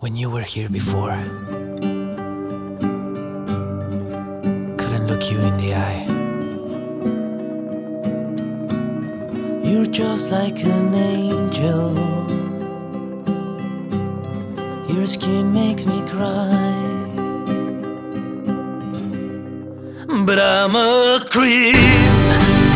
when you were here before. Couldn't look you in the eye. You're just like an angel. Your skin makes me cry. But I'm a creep.